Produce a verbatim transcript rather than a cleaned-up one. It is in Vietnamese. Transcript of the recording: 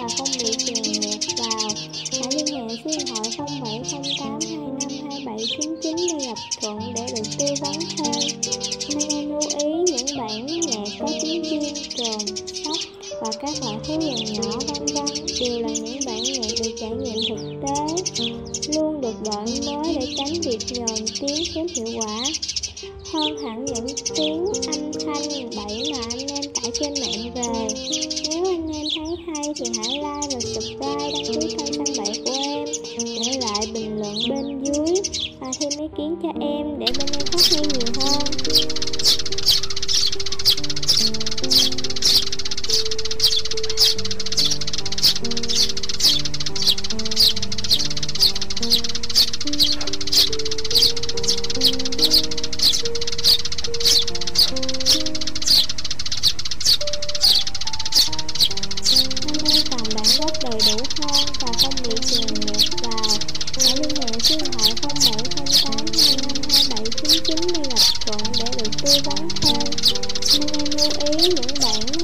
và không bị trừ ngược vào. Hãy liên hệ số điện thoại không bảy không tám hai năm hai bảy chín chín để gặp Thuận để được tư vấn thêm. Nên lưu ý những bản nhạc có tiếng chuông, trồn, sóc và các loại thú dần nhỏ vân vân đều là những bản nhạc được trải nghiệm thực tế, luôn được đổi mới để tránh việc nhòm tiếng kém hiệu quả. Hơn hẳn những tiếng âm thanh bậy mà anh em tải trên mạng về. Nếu anh em thấy hay thì hãy like và subscribe, đăng ký kênh Xanh Bậy của em, để lại bình luận bên dưới và thêm ý kiến cho em để bên em phát huy nhiều hơn. Rất đầy đủ hơn và không bị trừ ngược vào. Hãy liên hệ số điện thoại không bảy không tám hai năm hai bảy chín chín để gặp Thuận để được tư vấn thêm. Nên em lưu ý những bạn